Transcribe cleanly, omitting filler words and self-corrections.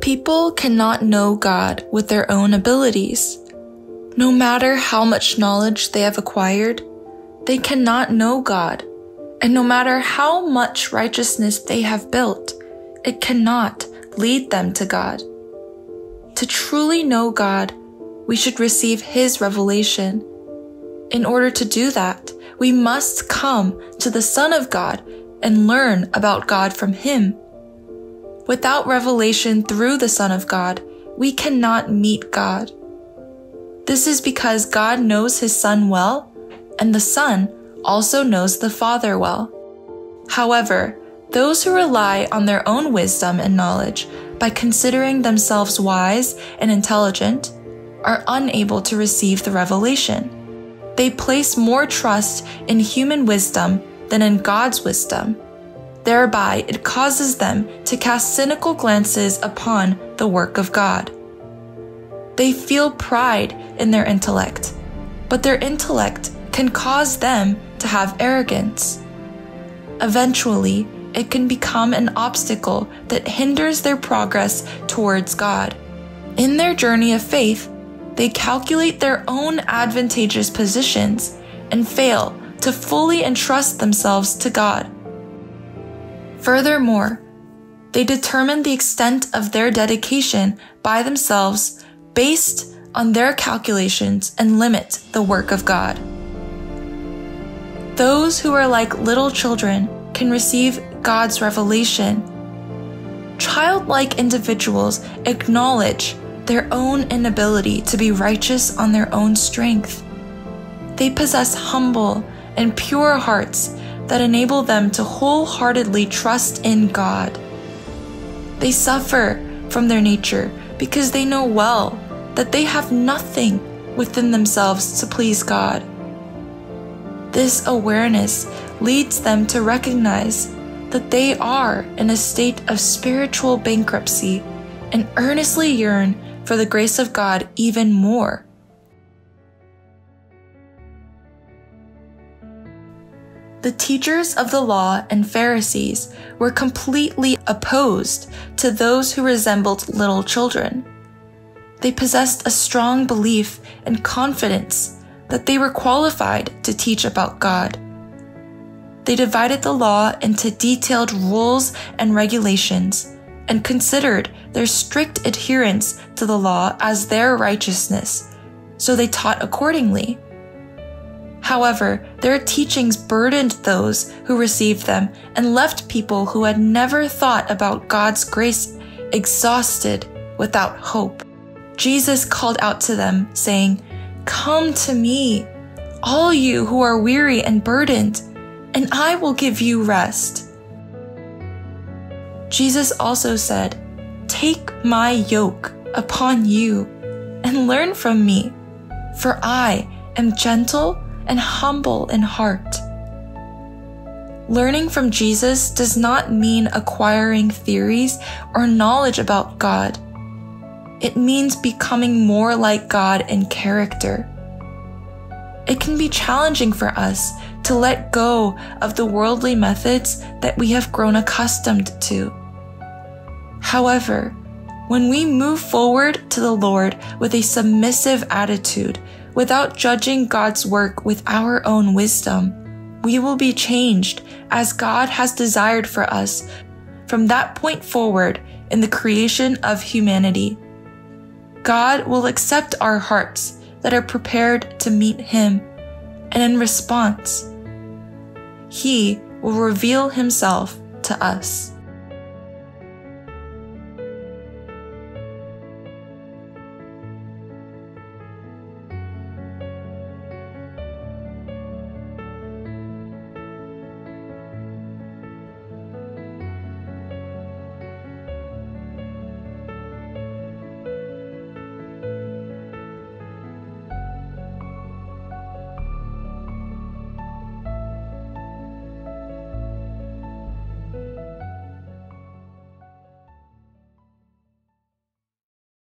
People cannot know God with their own abilities. No matter how much knowledge they have acquired, they cannot know God, and no matter how much righteousness they have built, it cannot lead them to God. To truly know God, we should receive His revelation. In order to do that, we must come to the Son of God and learn about God from Him. Without revelation through the Son of God, we cannot meet God. This is because God knows His Son well, and the Son also knows the Father well. However, those who rely on their own wisdom and knowledge by considering themselves wise and intelligent are unable to receive the revelation. They place more trust in human wisdom than in God's wisdom. Thereby, it causes them to cast cynical glances upon the work of God. They feel pride in their intellect, but their intellect can cause them to have arrogance. Eventually, it can become an obstacle that hinders their progress towards God. In their journey of faith, they calculate their own advantageous positions and fail to fully entrust themselves to God. Furthermore, they determine the extent of their dedication by themselves based on their calculations and limit the work of God. Those who are like little children can receive God's revelation. Childlike individuals acknowledge their own inability to be righteous on their own strength. They possess humble and pure hearts that enable them to wholeheartedly trust in God. They suffer from their nature because they know well that they have nothing within themselves to please God. This awareness leads them to recognize that they are in a state of spiritual bankruptcy and earnestly yearn for the grace of God even more. The teachers of the law and Pharisees were completely opposed to those who resembled little children. They possessed a strong belief and confidence that they were qualified to teach about God. They divided the law into detailed rules and regulations and considered their strict adherence to the law as their righteousness, so they taught accordingly. However, their teachings burdened those who received them and left people who had never thought about God's grace exhausted without hope. Jesus called out to them, saying, "Come to me, all you who are weary and burdened, and I will give you rest." Jesus also said, "Take my yoke upon you and learn from me, for I am gentle and humble in heart." Learning from Jesus does not mean acquiring theories or knowledge about God. It means becoming more like God in character. It can be challenging for us to let go of the worldly methods that we have grown accustomed to. However, when we move forward to the Lord with a submissive attitude, without judging God's work with our own wisdom, we will be changed as God has desired for us from that point forward in the creation of humanity. God will accept our hearts that are prepared to meet Him, and in response, He will reveal Himself to us.